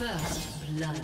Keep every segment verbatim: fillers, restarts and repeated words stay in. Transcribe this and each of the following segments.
First blood.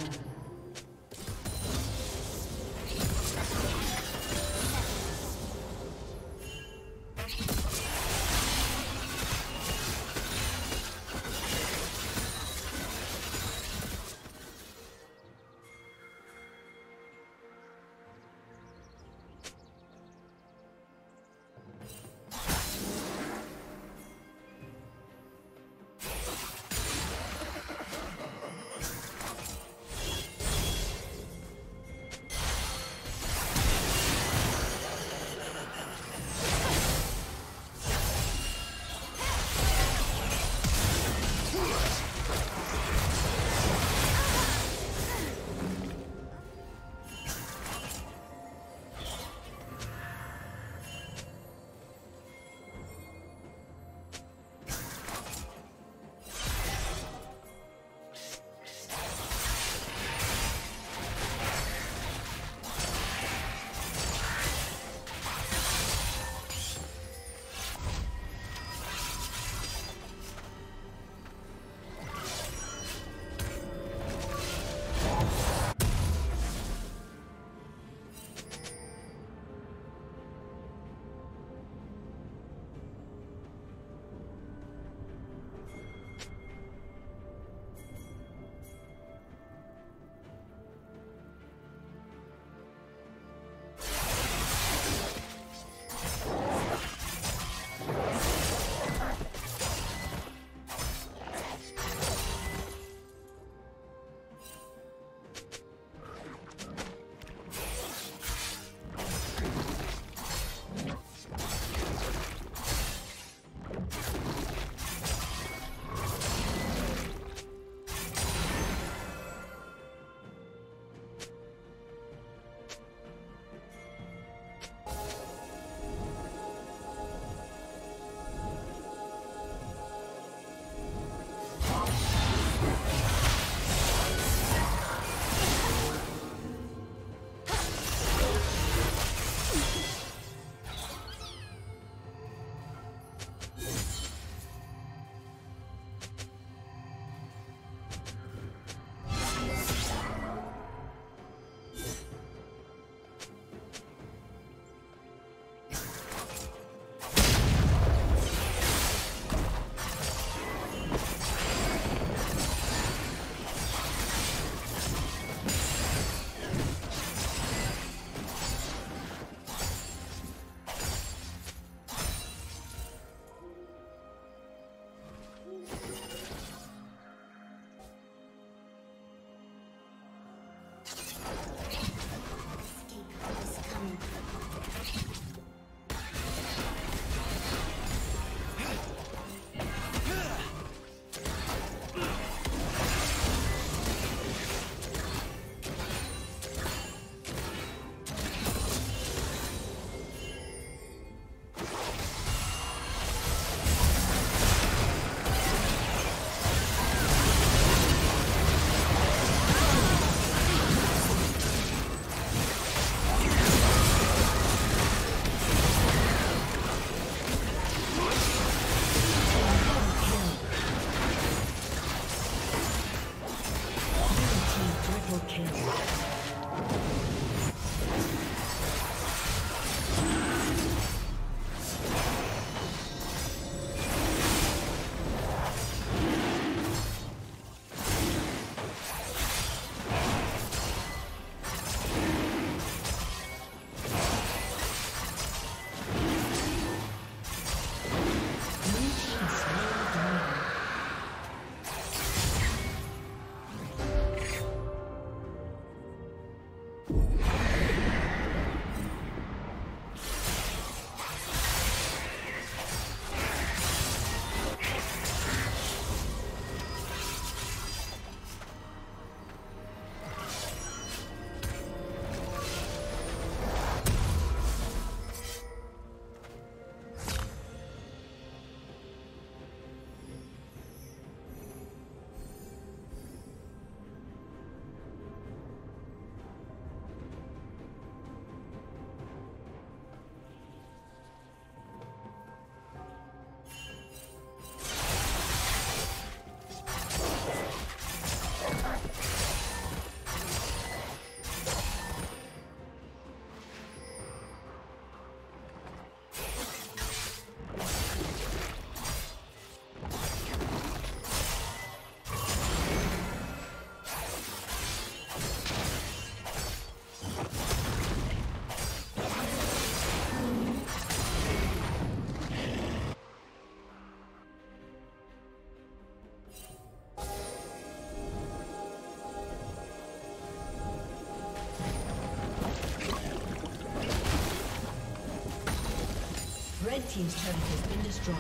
Red team's turret has been destroyed.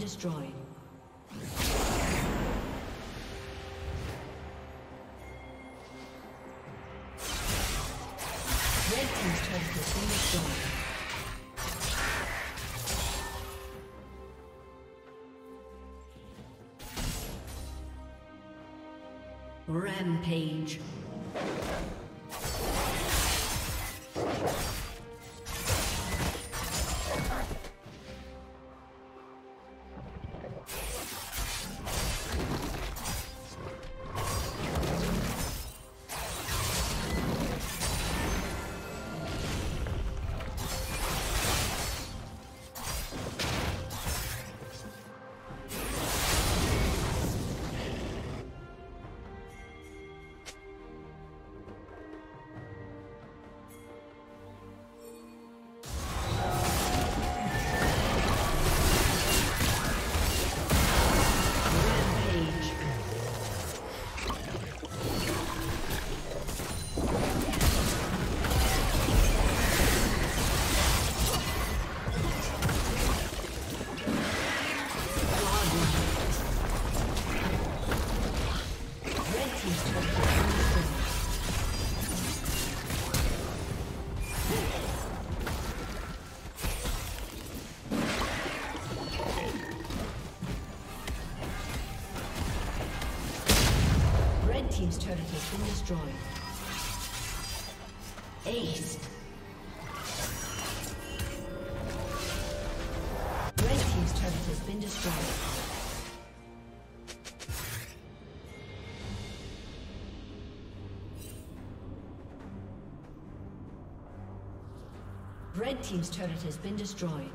Destroyed. Red team's turret has been destroyed. Rampage. turret has been destroyed. Ace. Red team's turret has been destroyed. Red team's turret has been destroyed.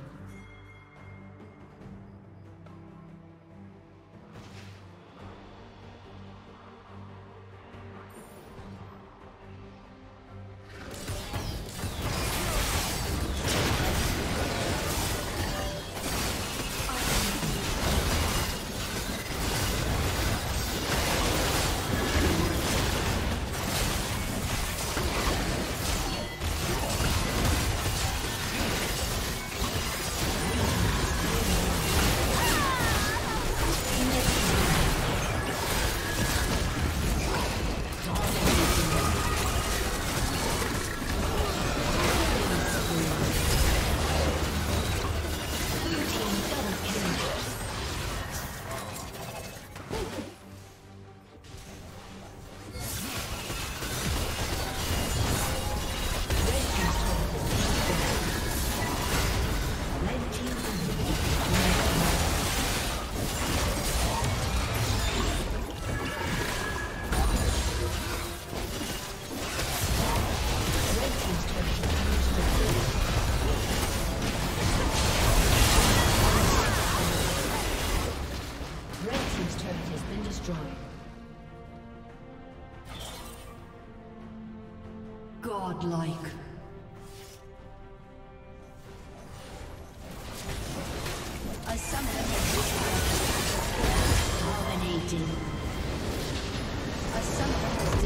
Godlike. A summoner has been dominating. A summoner has